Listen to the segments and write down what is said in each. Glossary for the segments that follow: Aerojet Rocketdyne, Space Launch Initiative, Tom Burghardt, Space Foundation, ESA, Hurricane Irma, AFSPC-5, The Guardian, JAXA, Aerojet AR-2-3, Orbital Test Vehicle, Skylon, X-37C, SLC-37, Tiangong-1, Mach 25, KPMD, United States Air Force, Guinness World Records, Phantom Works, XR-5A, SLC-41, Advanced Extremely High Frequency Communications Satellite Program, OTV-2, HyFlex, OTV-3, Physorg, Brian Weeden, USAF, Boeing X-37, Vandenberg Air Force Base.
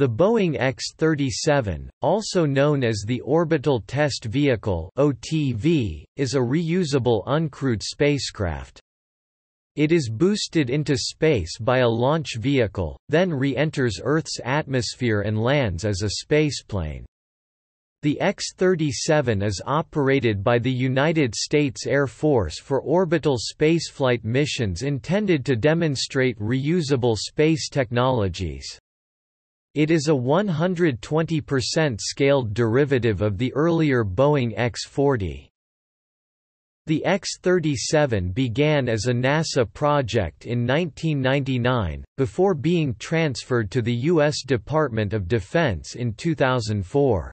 The Boeing X-37, also known as the Orbital Test Vehicle (OTV), is a reusable uncrewed spacecraft. It is boosted into space by a launch vehicle, then re-enters Earth's atmosphere and lands as a spaceplane. The X-37 is operated by the United States Air Force for orbital spaceflight missions intended to demonstrate reusable space technologies. It is a 120% scaled derivative of the earlier Boeing X-40. The X-37 began as a NASA project in 1999, before being transferred to the U.S. Department of Defense in 2004.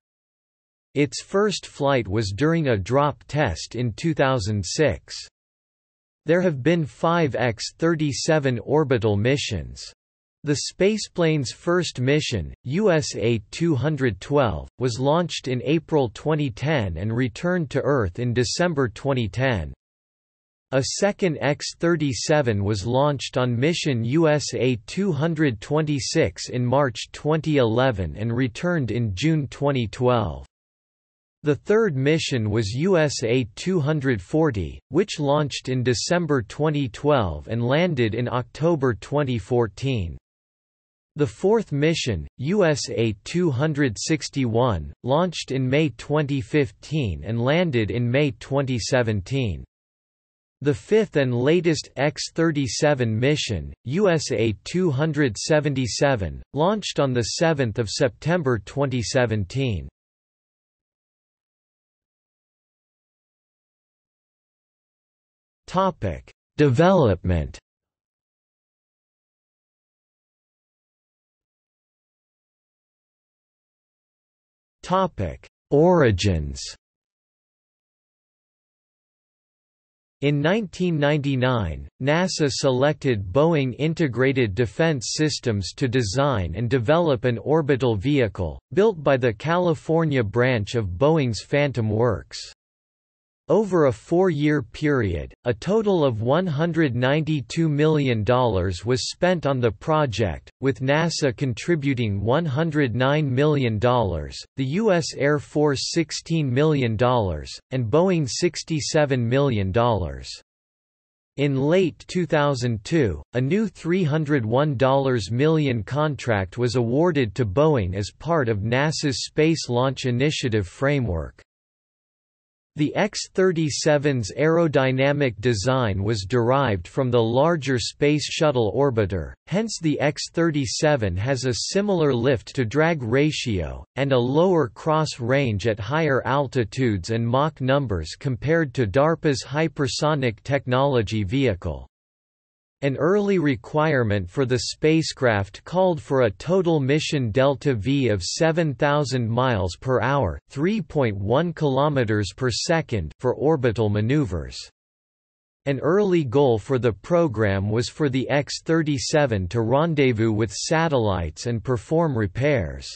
Its first flight was during a drop test in 2006. There have been 5 X-37 orbital missions. The spaceplane's first mission, USA-212, was launched in April 2010 and returned to Earth in December 2010. A second X-37 was launched on mission USA-226 in March 2011 and returned in June 2012. The third mission was USA-240, which launched in December 2012 and landed in October 2014. The fourth mission, USA-261, launched in May 2015 and landed in May 2017. The fifth and latest X-37 mission, USA-277, launched on 7 September 2017. Development. Origins. In 1999, NASA selected Boeing Integrated Defense Systems to design and develop an orbital vehicle, built by the California branch of Boeing's Phantom Works. Over a 4-year period, a total of $192 million was spent on the project, with NASA contributing $109 million, the U.S. Air Force $16 million, and Boeing $67 million. In late 2002, a new $301 million contract was awarded to Boeing as part of NASA's Space Launch Initiative framework. The X-37's aerodynamic design was derived from the larger Space Shuttle orbiter, hence the X-37 has a similar lift-to-drag ratio, and a lower cross-range at higher altitudes and Mach numbers compared to DARPA's hypersonic technology vehicle. An early requirement for the spacecraft called for a total mission delta V of 7,000 miles per hour (3.1 kilometers per second) for orbital maneuvers. An early goal for the program was for the X-37 to rendezvous with satellites and perform repairs.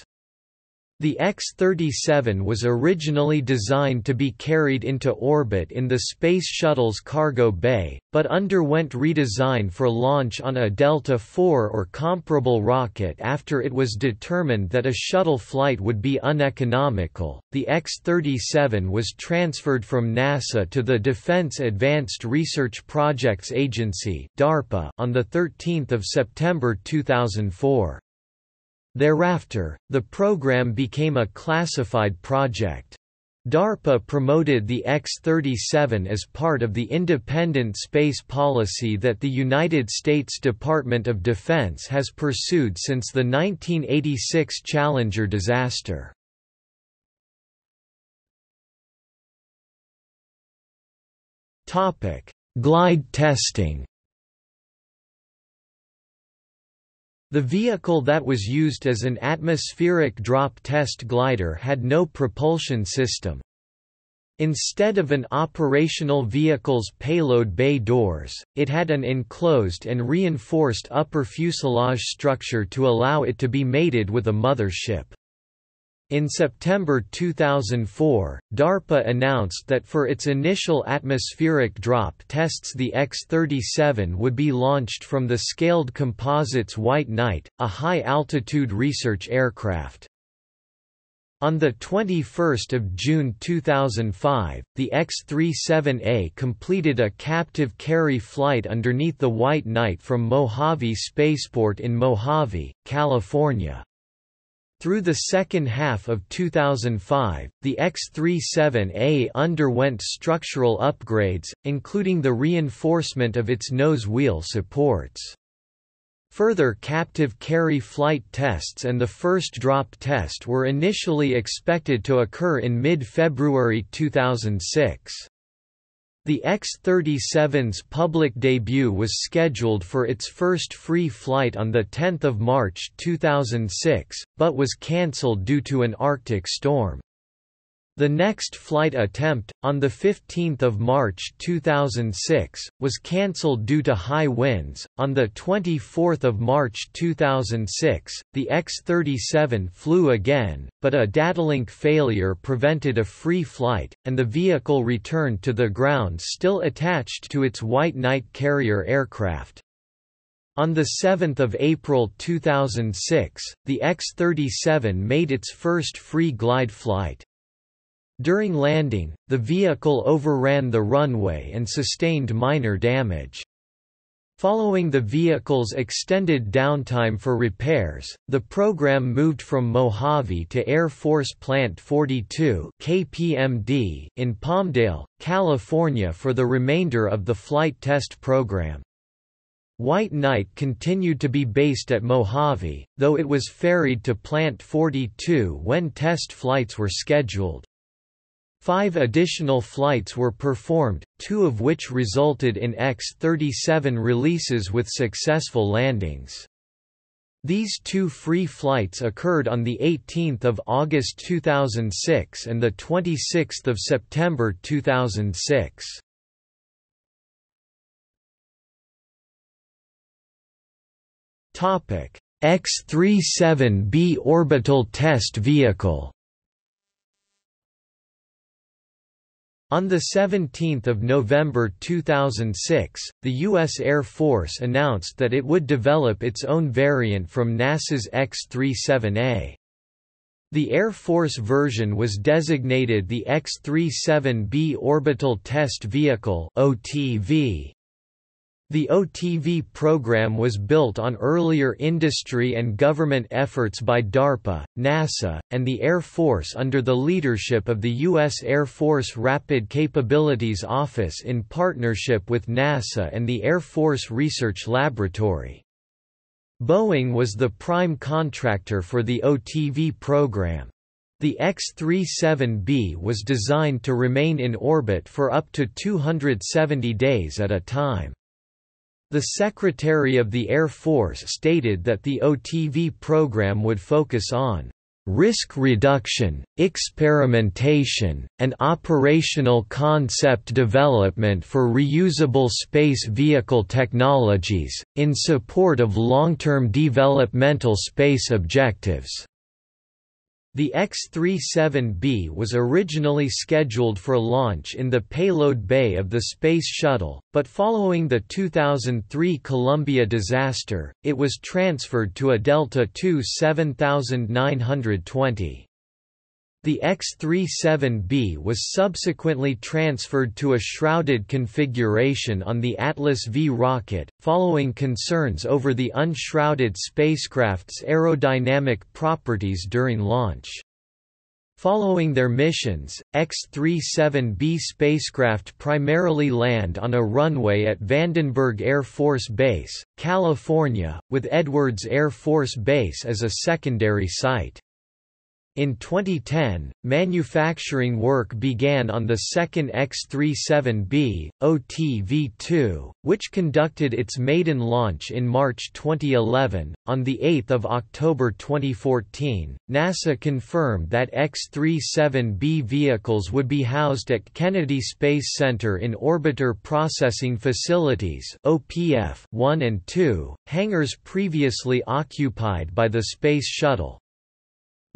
The X-37 was originally designed to be carried into orbit in the Space Shuttle's cargo bay, but underwent redesign for launch on a Delta IV or comparable rocket after it was determined that a shuttle flight would be uneconomical. The X-37 was transferred from NASA to the Defense Advanced Research Projects Agency (DARPA) on 13 September 2004. Thereafter, the program became a classified project. DARPA promoted the X-37 as part of the independent space policy that the United States Department of Defense has pursued since the 1986 Challenger disaster. Glide testing. The vehicle that was used as an atmospheric drop test glider had no propulsion system. Instead of an operational vehicle's payload bay doors, it had an enclosed and reinforced upper fuselage structure to allow it to be mated with a mothership. In September 2004, DARPA announced that for its initial atmospheric drop tests the X-37 would be launched from the Scaled Composites White Knight, a high-altitude research aircraft. On 21 June 2005, the X-37A completed a captive carry flight underneath the White Knight from Mojave Spaceport in Mojave, California. Through the second half of 2005, the X-37A underwent structural upgrades, including the reinforcement of its nose wheel supports. Further captive carry flight tests and the first drop test were initially expected to occur in mid-February 2006. The X-37's public debut was scheduled for its first free flight on 10 March 2006, but was cancelled due to an Arctic storm. The next flight attempt, on 15 March 2006, was cancelled due to high winds. On 24 March 2006, the X-37 flew again, but a datalink failure prevented a free flight, and the vehicle returned to the ground still attached to its White Knight carrier aircraft. On 7 April 2006, the X-37 made its first free glide flight. During landing, the vehicle overran the runway and sustained minor damage. Following the vehicle's extended downtime for repairs, the program moved from Mojave to Air Force Plant 42 (KPMD) in Palmdale, California for the remainder of the flight test program. White Knight continued to be based at Mojave, though it was ferried to Plant 42 when test flights were scheduled. 5 additional flights were performed, 2 of which resulted in X-37 releases with successful landings. These 2 free flights occurred on 18 August 2006 and 26 September 2006. X-37B Orbital Test Vehicle. On 17 November 2006, the U.S. Air Force announced that it would develop its own variant from NASA's X-37A. The Air Force version was designated the X-37B Orbital Test Vehicle (OTV). The OTV program was built on earlier industry and government efforts by DARPA, NASA, and the Air Force under the leadership of the U.S. Air Force Rapid Capabilities Office in partnership with NASA and the Air Force Research Laboratory. Boeing was the prime contractor for the OTV program. The X-37B was designed to remain in orbit for up to 270 days at a time. The Secretary of the Air Force stated that the OTV program would focus on risk reduction, experimentation, and operational concept development for reusable space vehicle technologies, in support of long-term developmental space objectives. The X-37B was originally scheduled for launch in the payload bay of the Space Shuttle, but following the 2003 Columbia disaster, it was transferred to a Delta II 7920. The X-37B was subsequently transferred to a shrouded configuration on the Atlas V rocket, following concerns over the unshrouded spacecraft's aerodynamic properties during launch. Following their missions, X-37B spacecraft primarily land on a runway at Vandenberg Air Force Base, California, with Edwards Air Force Base as a secondary site. In 2010, manufacturing work began on the second X-37B, OTV-2, which conducted its maiden launch in March 2011. On 8 October 2014, NASA confirmed that X-37B vehicles would be housed at Kennedy Space Center in Orbiter Processing Facilities (OPF-1 and 2), hangars previously occupied by the Space Shuttle.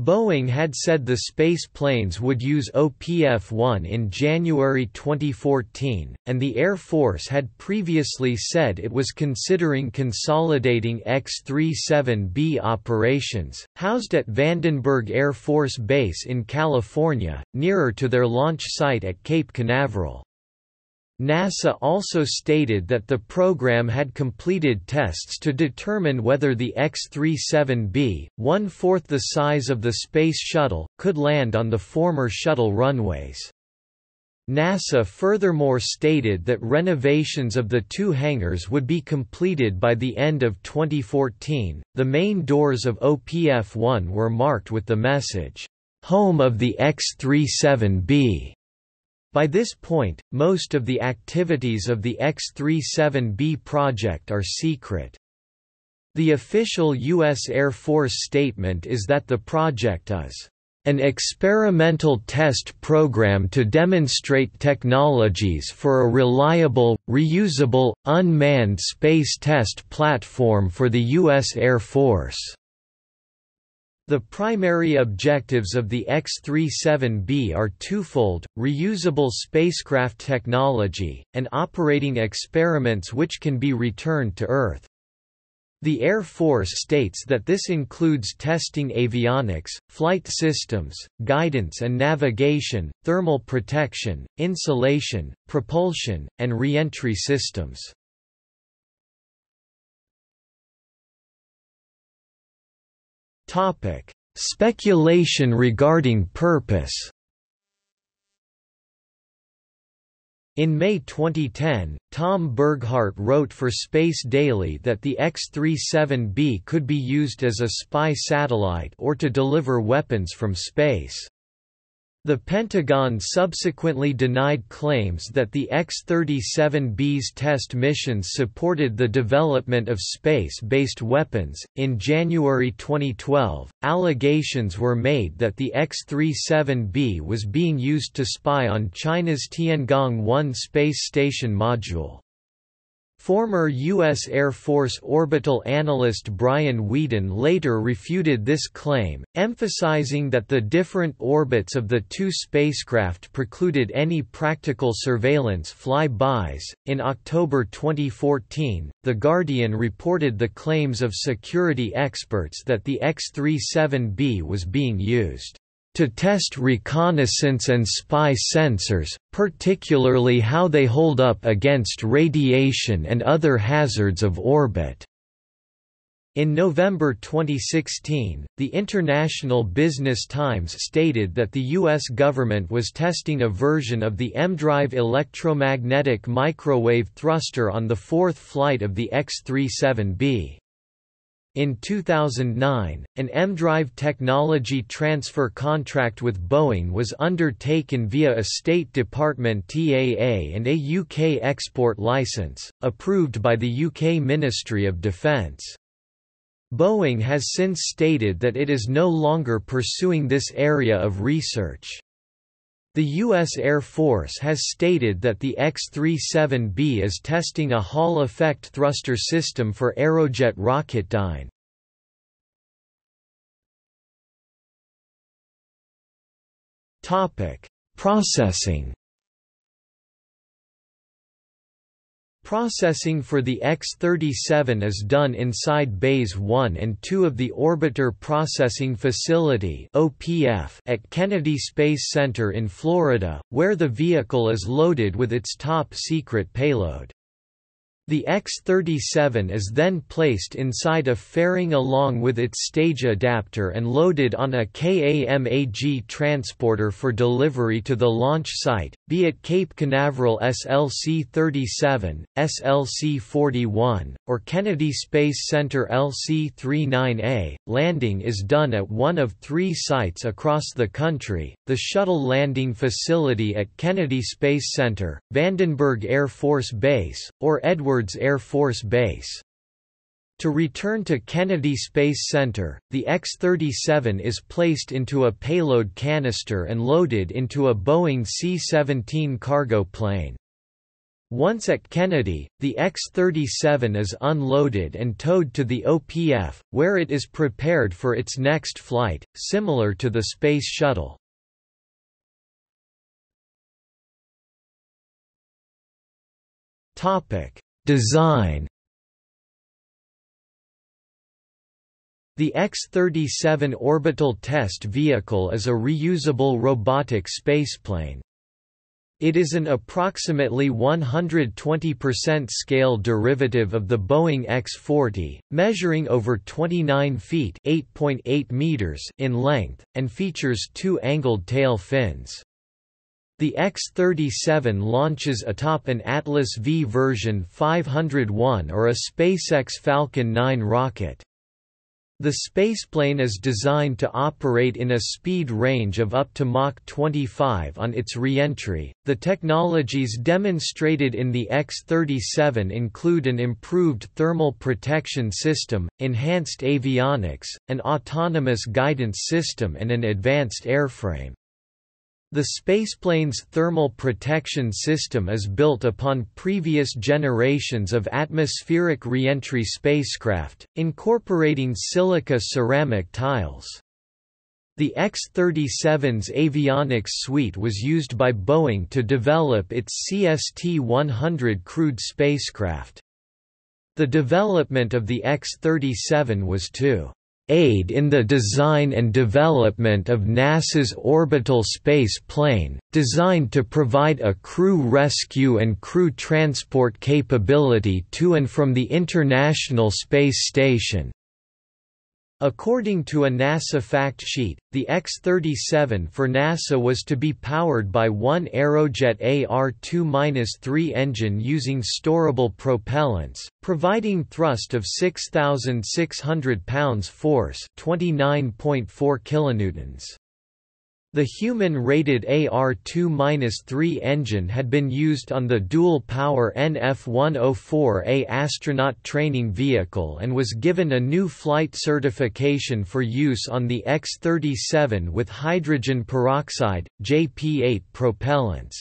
Boeing had said the space planes would use OPF-1 in January 2014, and the Air Force had previously said it was considering consolidating X-37B operations, housed at Vandenberg Air Force Base in California, nearer to their launch site at Cape Canaveral. NASA also stated that the program had completed tests to determine whether the X-37B, one-fourth the size of the Space Shuttle, could land on the former shuttle runways. NASA furthermore stated that renovations of the two hangars would be completed by the end of 2014. The main doors of OPF-1 were marked with the message, "Home of the X-37B." By this point, most of the activities of the X-37B project are secret. The official U.S. Air Force statement is that the project is an experimental test program to demonstrate technologies for a reliable, reusable, unmanned space test platform for the U.S. Air Force. The primary objectives of the X-37B are twofold: reusable spacecraft technology, and operating experiments which can be returned to Earth. The Air Force states that this includes testing avionics, flight systems, guidance and navigation, thermal protection, insulation, propulsion, and re-entry systems. Topic: Speculation regarding purpose. In May 2010, Tom Burghardt wrote for Space Daily that the X-37B could be used as a spy satellite or to deliver weapons from space. The Pentagon subsequently denied claims that the X-37B's test missions supported the development of space-based weapons. In January 2012, allegations were made that the X-37B was being used to spy on China's Tiangong-1 space station module. Former U.S. Air Force orbital analyst Brian Weeden later refuted this claim, emphasizing that the different orbits of the two spacecraft precluded any practical surveillance flybys. In October 2014, The Guardian reported the claims of security experts that the X-37B was being used to test reconnaissance and spy sensors, particularly how they hold up against radiation and other hazards of orbit. In November 2016, the International Business Times stated that the U.S. government was testing a version of the M-Drive electromagnetic microwave thruster on the fourth flight of the X-37B. In 2009, an M-Drive technology transfer contract with Boeing was undertaken via a State Department TAA and a UK export licence, approved by the UK Ministry of Defence. Boeing has since stated that it is no longer pursuing this area of research. The U.S. Air Force has stated that the X-37B is testing a Hall effect thruster system for Aerojet Rocketdyne. Topic: Processing. Processing for the X-37 is done inside Bays 1 and 2 of the Orbiter Processing Facility (OPF) at Kennedy Space Center in Florida, where the vehicle is loaded with its top-secret payload. The X-37 is then placed inside a fairing along with its stage adapter and loaded on a KAMAG transporter for delivery to the launch site, be it Cape Canaveral SLC-37, SLC-41, or Kennedy Space Center LC-39A. Landing is done at one of three sites across the country: the Shuttle Landing Facility at Kennedy Space Center, Vandenberg Air Force Base, or Edwards Air Force Base. To return to Kennedy Space Center, the X-37 is placed into a payload canister and loaded into a Boeing C-17 cargo plane. Once at Kennedy, the X-37 is unloaded and towed to the OPF, where it is prepared for its next flight, similar to the Space Shuttle. Design. The X-37 Orbital Test Vehicle is a reusable robotic spaceplane. It is an approximately 120% scale derivative of the Boeing X-40, measuring over 29 feet (8.8 meters) in length, and features two angled tail fins. The X-37 launches atop an Atlas V version 501 or a SpaceX Falcon 9 rocket. The spaceplane is designed to operate in a speed range of up to Mach 25 on its re-entry. The technologies demonstrated in the X-37 include an improved thermal protection system, enhanced avionics, an autonomous guidance system, and an advanced airframe. The spaceplane's thermal protection system is built upon previous generations of atmospheric re-entry spacecraft, incorporating silica ceramic tiles. The X-37's avionics suite was used by Boeing to develop its CST-100 crewed spacecraft. The development of the X-37 was to aid in the design and development of NASA's orbital space plane, designed to provide a crew rescue and crew transport capability to and from the International Space Station. According to a NASA fact sheet, the X-37 for NASA was to be powered by one Aerojet AR-2-3 engine using storable propellants, providing thrust of 6,600 pounds force (29.4 kilonewtons). The human-rated AR-2-3 engine had been used on the dual-power NF-104A astronaut training vehicle and was given a new flight certification for use on the X-37 with hydrogen peroxide, JP-8 propellants.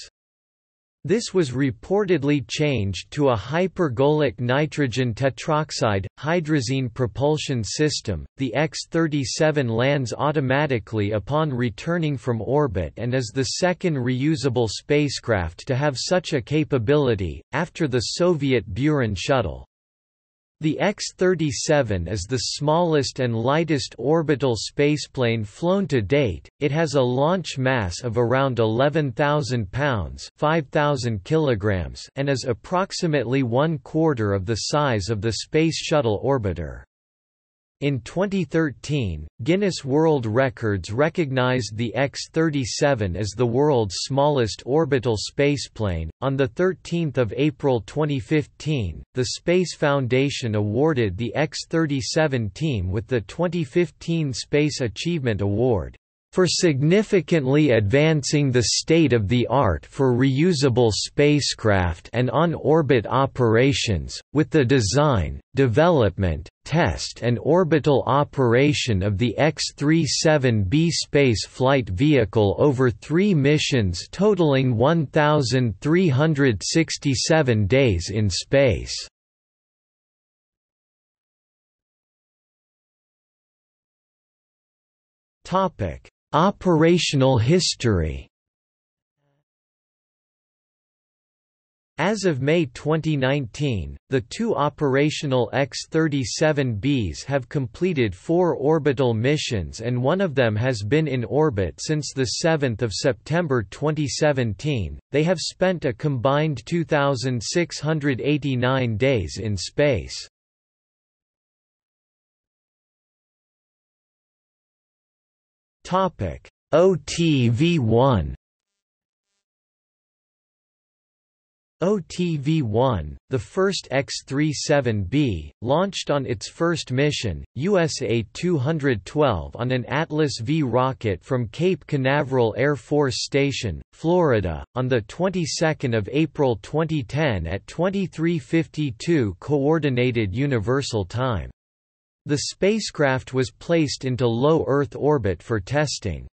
This was reportedly changed to a hypergolic nitrogen tetroxide, hydrazine propulsion system. The X-37 lands automatically upon returning from orbit and is the second reusable spacecraft to have such a capability, after the Soviet Buran shuttle. The X-37 is the smallest and lightest orbital spaceplane flown to date. It has a launch mass of around 11,000 pounds (5,000 kilograms) and is approximately one-quarter of the size of the Space Shuttle Orbiter. In 2013, Guinness World Records recognized the X-37 as the world's smallest orbital spaceplane. On the 13th of April 2015, the Space Foundation awarded the X-37 team with the 2015 Space Achievement Award for significantly advancing the state of the art for reusable spacecraft and on-orbit operations, with the design, development, test and orbital operation of the X-37B space flight vehicle over three missions totaling 1,367 days in space. Operational history. As of May 2019, the two operational X-37Bs have completed four orbital missions and one of them has been in orbit since 7 September 2017. They have spent a combined 2,689 days in space. OTV-1. OTV-1, the first X-37B, launched on its first mission, USA-212 on an Atlas V rocket from Cape Canaveral Air Force Station, Florida, on the 22nd of April 2010 at 23:52 Coordinated Universal Time. The spacecraft was placed into low Earth orbit for testing.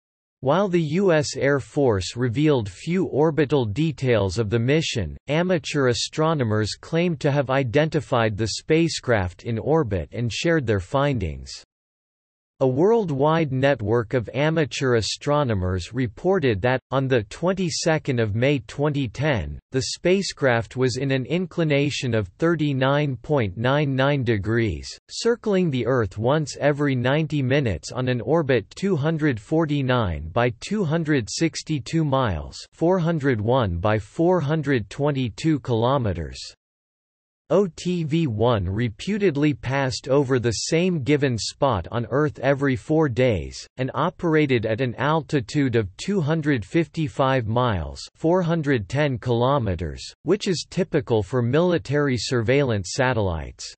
While the U.S. Air Force revealed few orbital details of the mission, amateur astronomers claimed to have identified the spacecraft in orbit and shared their findings. A worldwide network of amateur astronomers reported that, on the 22nd of May 2010, the spacecraft was in an inclination of 39.99 degrees, circling the Earth once every 90 minutes on an orbit 249 by 262 miles, 401 by 422 kilometers. OTV-1 reputedly passed over the same given spot on Earth every 4 days, and operated at an altitude of 255 miles (410 kilometers), which is typical for military surveillance satellites.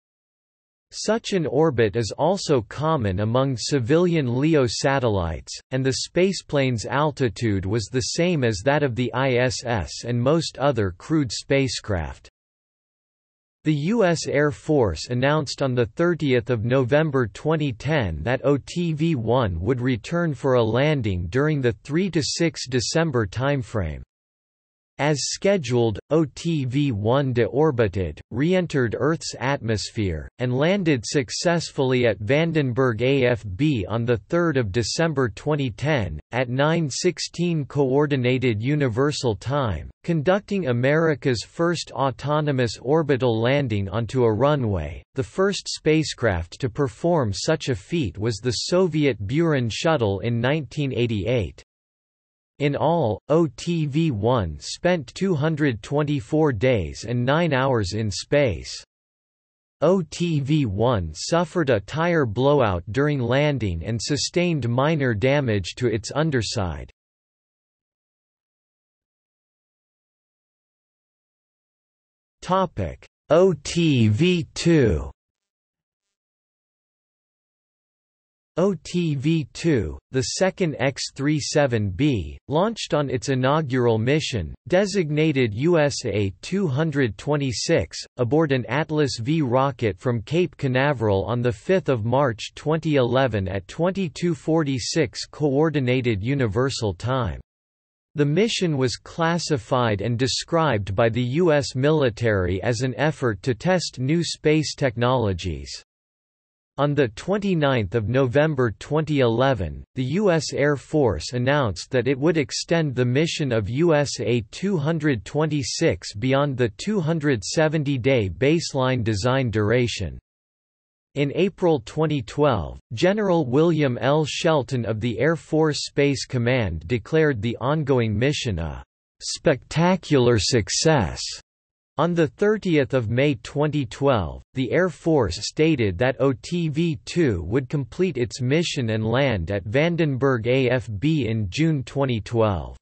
Such an orbit is also common among civilian LEO satellites, and the spaceplane's altitude was the same as that of the ISS and most other crewed spacecraft. The U.S. Air Force announced on 30 November 2010 that OTV-1 would return for a landing during the 3–6 December timeframe. As scheduled, OTV-1 deorbited, re-entered Earth's atmosphere, and landed successfully at Vandenberg AFB on 3 December 2010, at 9:16 Coordinated Universal Time, conducting America's first autonomous orbital landing onto a runway. The first spacecraft to perform such a feat was the Soviet Buran shuttle in 1988. In all, OTV-1 spent 224 days and 9 hours in space. OTV-1 suffered a tire blowout during landing and sustained minor damage to its underside. OTV-2. OTV-2, the second X-37B, launched on its inaugural mission, designated USA-226, aboard an Atlas V rocket from Cape Canaveral on 5 March 2011 at 22:46 Coordinated Universal Time. The mission was classified and described by the U.S. military as an effort to test new space technologies. On 29 November 2011, the U.S. Air Force announced that it would extend the mission of USA-226 beyond the 270-day baseline design duration. In April 2012, General William L. Shelton of the Air Force Space Command declared the ongoing mission a "spectacular success." On 30 May 2012, the Air Force stated that OTV-2 would complete its mission and land at Vandenberg AFB in June 2012.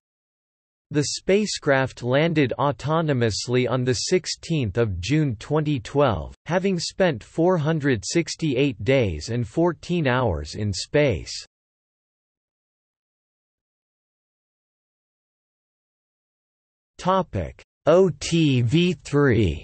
The spacecraft landed autonomously on 16 June 2012, having spent 468 days and 14 hours in space. OTV-3.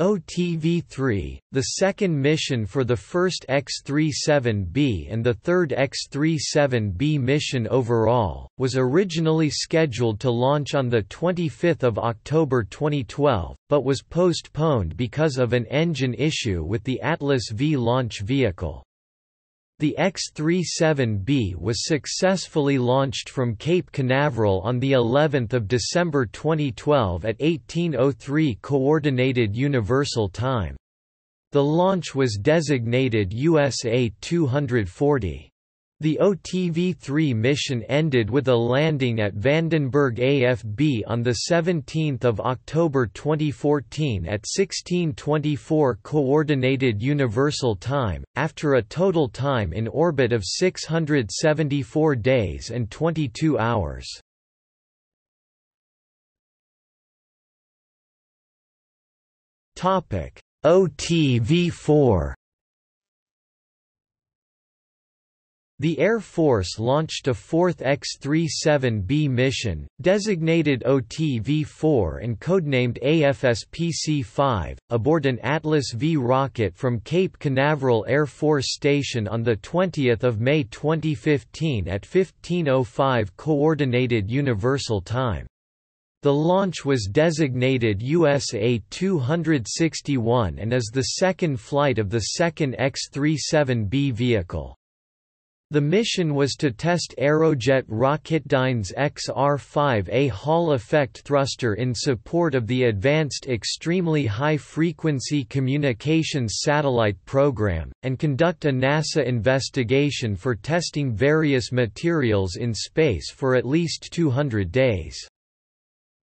OTV-3, the second mission for the first X-37B and the third X-37B mission overall, was originally scheduled to launch on 25 October 2012, but was postponed because of an engine issue with the Atlas V launch vehicle. The X-37B was successfully launched from Cape Canaveral on the 11th of December 2012 at 18:03 Coordinated Universal Time. The launch was designated USA-240. The OTV-3 mission ended with a landing at Vandenberg AFB on 17 October 2014 at 16:24 Coordinated Universal Time, after a total time in orbit of 674 days and 22 hours. OTV-4. The Air Force launched a fourth X-37B mission, designated OTV-4 and codenamed AFSPC-5, aboard an Atlas V rocket from Cape Canaveral Air Force Station on 20 May 2015 at 15:05 Coordinated Universal Time. The launch was designated USA-261 and is the second flight of the second X-37B vehicle. The mission was to test Aerojet Rocketdyne's XR-5A Hall effect thruster in support of the Advanced Extremely High Frequency Communications Satellite Program, and conduct a NASA investigation for testing various materials in space for at least 200 days.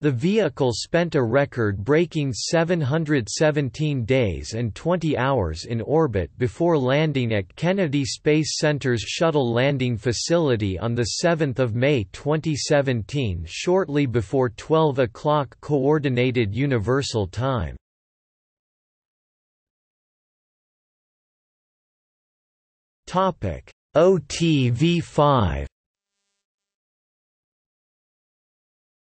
The vehicle spent a record-breaking 717 days and 20 hours in orbit before landing at Kennedy Space Center's Shuttle Landing Facility on 7 May 2017 shortly before 12 o'clock Coordinated Universal Time. OTV-5.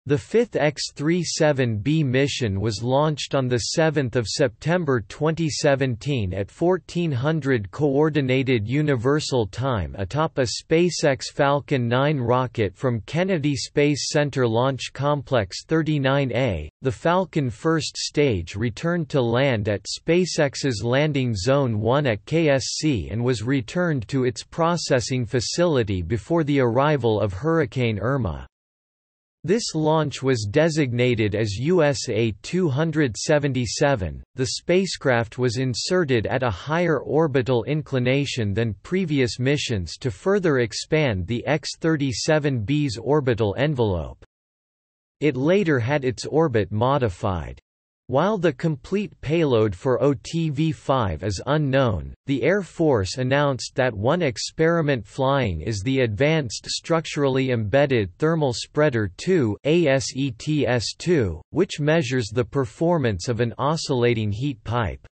The fifth X-37B mission was launched on 7 September 2017 at 1400 Coordinated Universal Time atop a SpaceX Falcon 9 rocket from Kennedy Space Center Launch Complex 39A. The Falcon first stage returned to land at SpaceX's Landing Zone 1 at KSC and was returned to its processing facility before the arrival of Hurricane Irma. This launch was designated as USA-277. The spacecraft was inserted at a higher orbital inclination than previous missions to further expand the X-37B's orbital envelope. It later had its orbit modified. While the complete payload for OTV-5 is unknown, the Air Force announced that one experiment flying is the Advanced Structurally Embedded Thermal Spreader 2 (ASETS-2), which measures the performance of an oscillating heat pipe.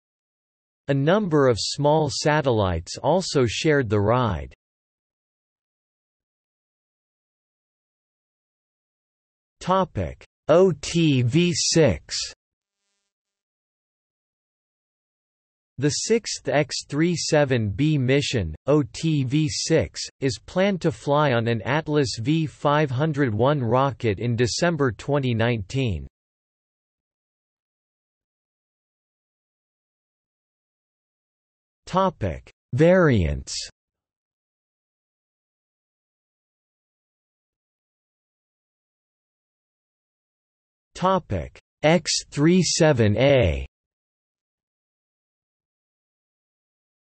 A number of small satellites also shared the ride. OTV-6. The sixth X-37B mission, OTV-6, is planned to fly on an Atlas V 501 rocket in December 2019. Variants. X-37A.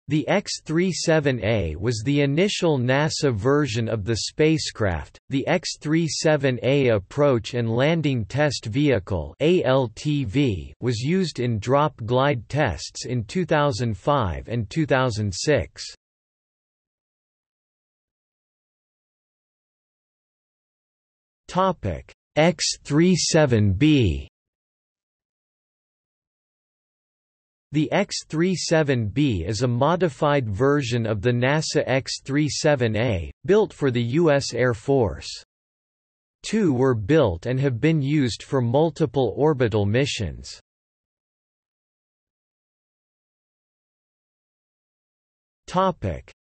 The X-37A was the initial NASA version of the spacecraft, the X-37A Approach and Landing Test Vehicle (ALTV) was used in drop-glide tests in 2005 and 2006. X-37B. The X-37B is a modified version of the NASA X-37A, built for the U.S. Air Force. Two were built and have been used for multiple orbital missions.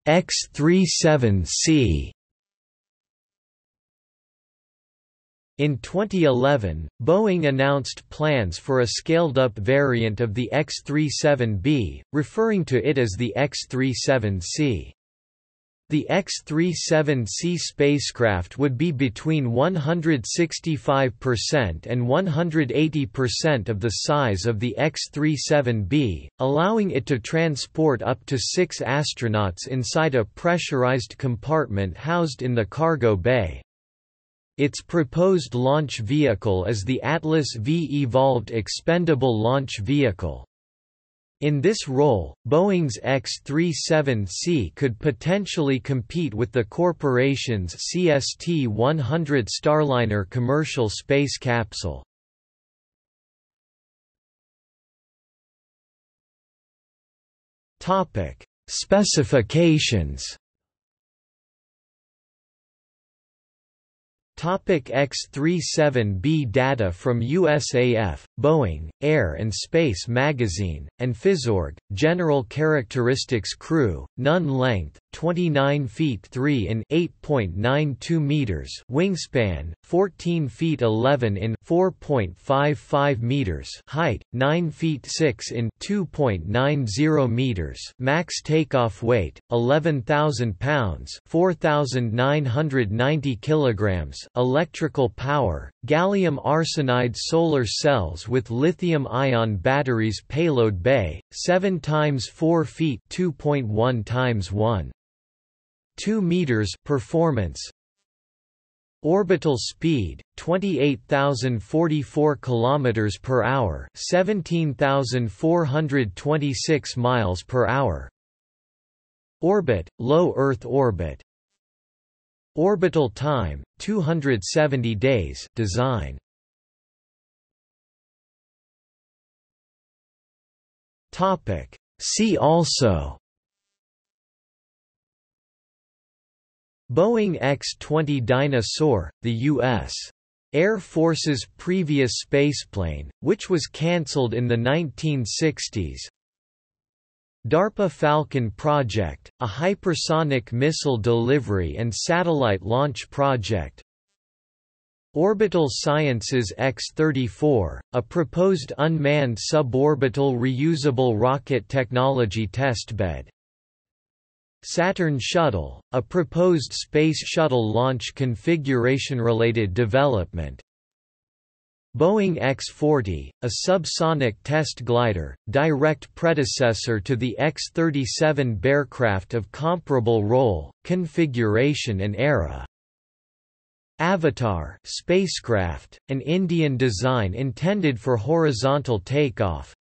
X-37C. In 2011, Boeing announced plans for a scaled-up variant of the X-37B, referring to it as the X-37C. The X-37C spacecraft would be between 165% and 180% of the size of the X-37B, allowing it to transport up to 6 astronauts inside a pressurized compartment housed in the cargo bay. Its proposed launch vehicle is the Atlas V Evolved Expendable Launch Vehicle. In this role, Boeing's X-37C could potentially compete with the corporation's CST-100 Starliner commercial space capsule. Specifications. X-37B data from USAF, Boeing, Air and Space Magazine, and Physorg, General Characteristics Crew, None Length, 29 feet 3 in 8.92 meters, wingspan, 14 feet 11 in 4.55 meters, height, 9 feet 6 in 2.90 meters, max takeoff weight, 11,000 pounds, 4,990 kilograms, electrical power, gallium arsenide solar cells with lithium-ion batteries, payload bay, 7 times 4 feet, 2.1 times 1. 2 meters performance. Orbital speed 28,044 kilometers per hour, 17,426 miles per hour. Orbit, low Earth orbit. Orbital time 270 days. Design. Topic. See also. Boeing X-20 Dinosaur, the U.S. Air Force's previous spaceplane, which was cancelled in the 1960s. DARPA Falcon Project, a hypersonic missile delivery and satellite launch project. Orbital Sciences X-34, a proposed unmanned suborbital reusable rocket technology testbed. Saturn Shuttle, a proposed Space Shuttle launch configuration-related development. Boeing X-40, a subsonic test glider, direct predecessor to the X-37 aircraft of comparable role, configuration and era. Avatar spacecraft, an Indian design intended for horizontal takeoff.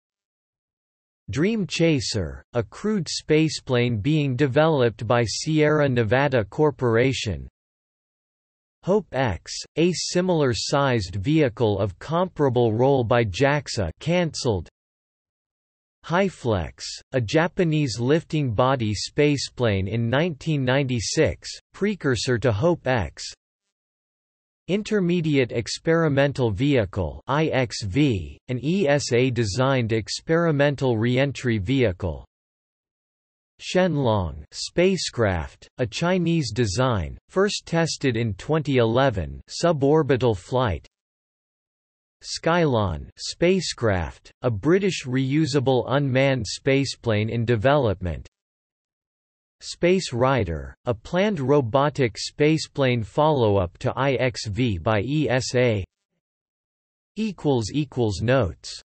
Dream Chaser, a crude spaceplane being developed by Sierra Nevada Corporation. Hope-X, a similar-sized vehicle of comparable role by JAXA, cancelled. HyFlex, a Japanese lifting body spaceplane in 1996, precursor to Hope-X. Intermediate Experimental Vehicle (IXV), an ESA-designed experimental reentry vehicle. Shenlong spacecraft, a Chinese design, first tested in 2011, suborbital flight. Skylon spacecraft, a British reusable unmanned spaceplane in development. Space Rider, a planned robotic spaceplane follow-up to IXV by ESA. Notes